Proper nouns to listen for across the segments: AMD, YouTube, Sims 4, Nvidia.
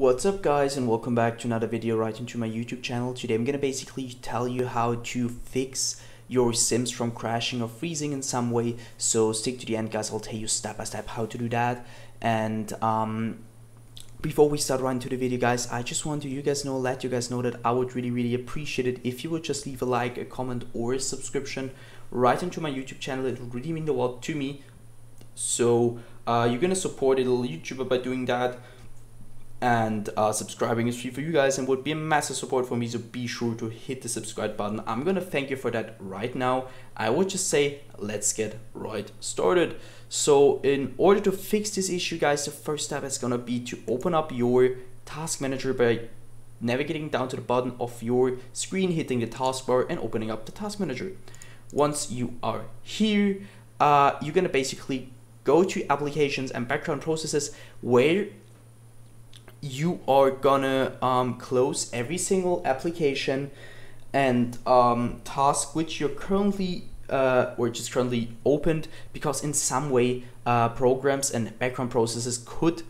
What's up guys, and welcome back to another video right into my YouTube channel. Today I'm gonna basically tell you how to fix your sims from crashing or freezing in some way, so stick to the end guys. I'll tell you step by step how to do that. And before we start right into the video guys, I just want to let you guys know that I would really appreciate it if you would just leave a like, a comment or a subscription right into my YouTube channel. It would really mean the world to me. So you're gonna support a little YouTuber by doing that, and subscribing is free for you guys and would be a massive support for me, so be sure to hit the subscribe button. I'm gonna thank you for that right now. I would just say let's get right started. So in order to fix this issue guys, the first step is gonna be to open up your task manager by navigating down to the bottom of your screen, hitting the taskbar and opening up the task manager. Once you are here, you're gonna basically go to applications and background processes, where you are gonna close every single application and task which you're currently which is currently opened, because in some way programs and background processes could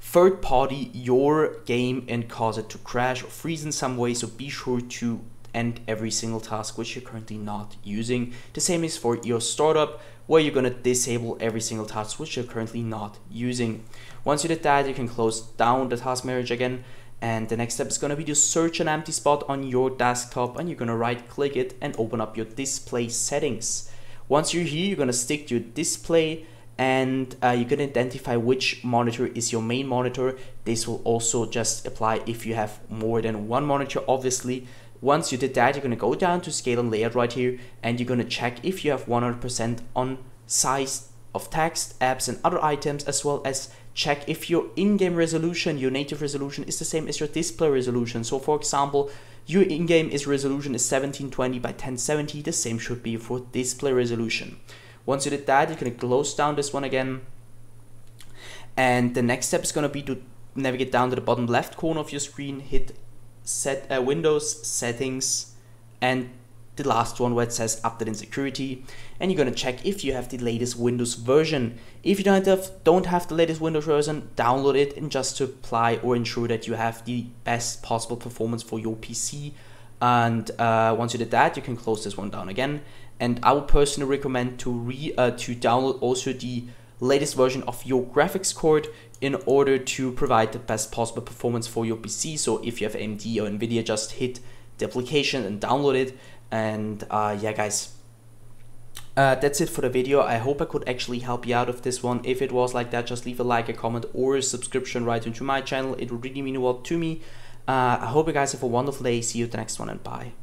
third party your game and cause it to crash or freeze in some way. So be sure to end every single task which you're currently not using. The same is for your startup, where you're gonna disable every single task which you're currently not using. Once you did that, you can close down the task manager again, and the next step is gonna be to search an empty spot on your desktop, and you're gonna right click it and open up your display settings. Once you're here, you're gonna stick to your display, and you can identify which monitor is your main monitor. This will also just apply if you have more than one monitor, obviously. Once you did that, you're going to go down to scale and layout right here, and you're going to check if you have 100% on size of text, apps and other items, as well as check if your in-game resolution, your native resolution, is the same as your display resolution. So for example, your in-game resolution is 1720 by 1070. The same should be for display resolution. Once you did that, you can close down this one again. And the next step is going to be to navigate down to the bottom left corner of your screen, hit set Windows settings, and the last one where it says update and security, and you're gonna check if you have the latest Windows version. If you don't have the latest Windows version, download it and just to apply or ensure that you have the best possible performance for your PC. And once you did that, you can close this one down again. And I would personally recommend to download also the latest version of your graphics card in order to provide the best possible performance for your PC. So if you have AMD or Nvidia, just hit the application and download it. And yeah guys, that's it for the video. I hope I could actually help you out with this one. If it was like that, just leave a like, a comment or a subscription right into my channel. It would really mean a lot to me. I hope you guys have a wonderful day. See you at the next one, and bye.